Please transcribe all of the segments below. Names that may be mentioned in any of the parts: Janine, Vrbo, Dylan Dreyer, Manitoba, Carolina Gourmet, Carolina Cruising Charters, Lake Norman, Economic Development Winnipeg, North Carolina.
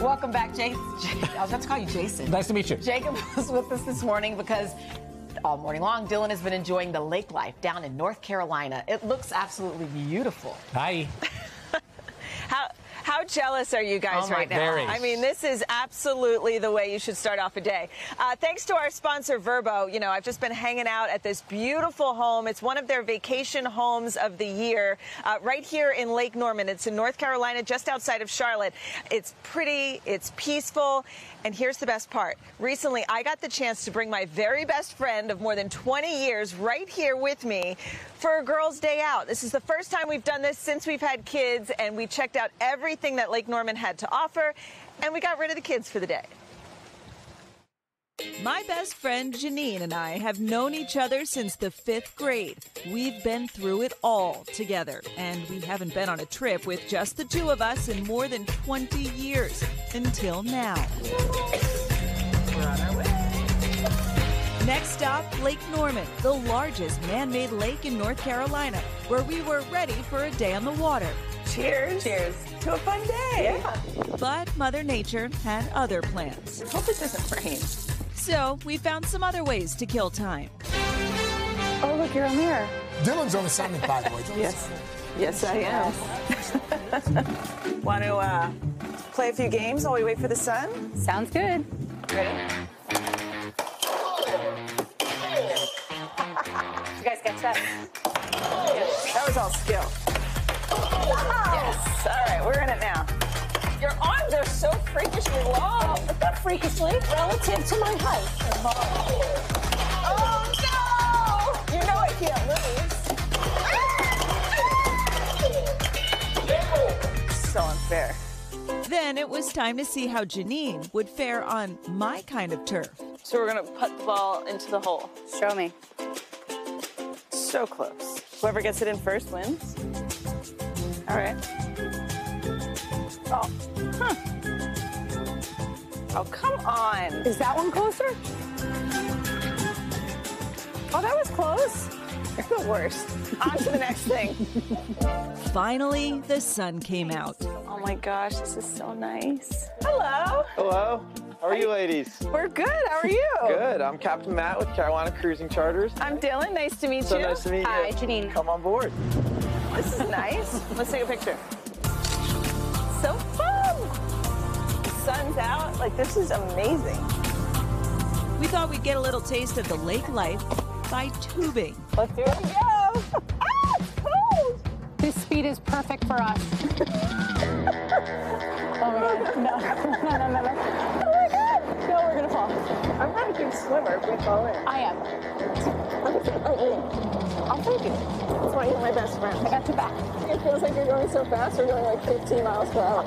Welcome back, Jason. I was about to call you Jason. Nice to meet you. Jacob was with us this morning because all morning long, Dylan has been enjoying the lake life down in North Carolina. It looks absolutely beautiful. Hi. How jealous are you guys right now? Berries. I mean, this is absolutely the way you should start off a day. Thanks to our sponsor, Vrbo, you know, I've just been hanging out at this beautiful home. It's one of their vacation homes of the year right here in Lake Norman. It's in North Carolina, just outside of Charlotte. It's pretty, it's peaceful, and here's the best part. Recently, I got the chance to bring my very best friend of more than 20 years right here with me for a girls' day out. This is the first time we've done this since we've had kids, and we checked out everything that Lake Norman had to offer, and we got rid of the kids for the day. My best friend Janine and I have known each other since the 5th grade. We've been through it all together, and we haven't been on a trip with just the two of us in more than 20 years until now. We're on our way. Next stop, Lake Norman, the largest man-made lake in North Carolina, where we were ready for a day on the water. Cheers. Cheers to a fun day. Yeah. But Mother Nature had other plans. Hope it doesn't rain. So we found some other ways to kill time. Oh, look, you're on the air. Dylan's on assignment, by the way. Yes. Yes, I am. Want to play a few games while we wait for the sun? Sounds good. Ready? You guys catch that? Yes. That was all skill. Yes. All right, we're in it now. Your arms are so freakishly long. But not freakishly, relative to my height. Oh, no! You know I can't lose. So unfair. Then it was time to see how Janine would fare on my kind of turf. So we're going to put the ball into the hole. Show me. So close. Whoever gets it in first wins. All right. Oh, huh. Oh, come on. Is that one closer? Oh, that was close. You're the worst. On to the next thing. Finally, the sun came out. Oh, my gosh, this is so nice. Hello. Hello. How are you ladies? We're good. How are you? Good. I'm Captain Matt with Carolina Cruising Charters. I'm Dylan. Nice to meet you. So nice to meet you. Hi, Janine. Come on board. This is nice. Let's take a picture. So fun. The sun's out. Like, this is amazing. We thought we'd get a little taste of the lake life by tubing. Let's do it. Go. Ah, it's cold. This speed is perfect for us. Oh, no. No. No, we're gonna fall. I'm not a good swimmer if we fall in. I am. I'll take it. That's why you're my best friend. I got your back. It feels like you're going so fast, we're going like 15 miles per hour.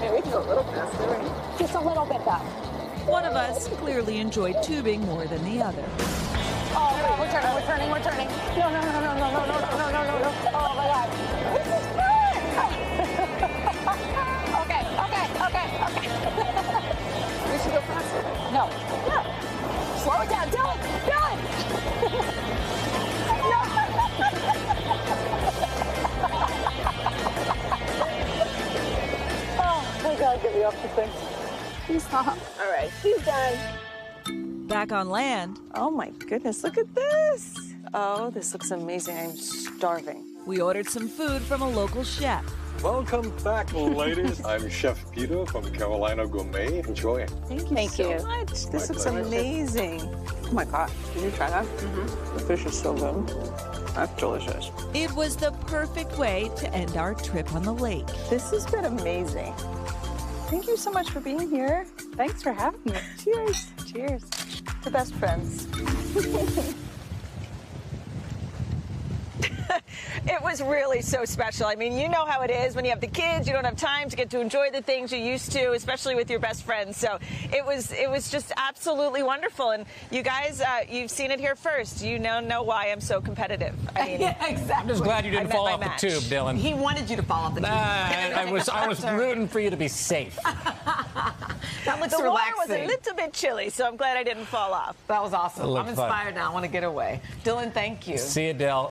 Maybe we can go a little faster, right? Just a little bit back. One of us clearly enjoyed tubing more than the other. Oh, God, we're turning. No. Oh, my God. This is fun! Okay. We should go faster. No. No. Slow it down. Dylan! No. Oh, my God, get me off the thing. Please stop. All right, she's done. Back on land. Oh, my goodness, look at this. Oh, this looks amazing. I'm starving. We ordered some food from a local chef. Welcome back, ladies. I'm Chef Peter from Carolina Gourmet. Enjoy. Thank you so much. This looks amazing. Oh my God, did you try that? Mm-hmm. The fish is so good. That's delicious. It was the perfect way to end our trip on the lake. This has been amazing. Thank you so much for being here. Thanks for having me. Cheers. Cheers. The best friends. It was really so special. I mean, you know how it is when you have the kids, you don't have time to get to enjoy the things you used to, especially with your best friends. So it was just absolutely wonderful. And you guys, you've seen it here first. You now know why I'm so competitive. I mean, yeah, exactly. I'm just glad you didn't fall off the tube, Dylan. He wanted you to fall off the tube. I was rooting for you to be safe. That looks relaxing. The water was a little bit chilly, so I'm glad I didn't fall off. That was awesome. I'm inspired now. I want to get away. Dylan, thank you. See you, Dylan.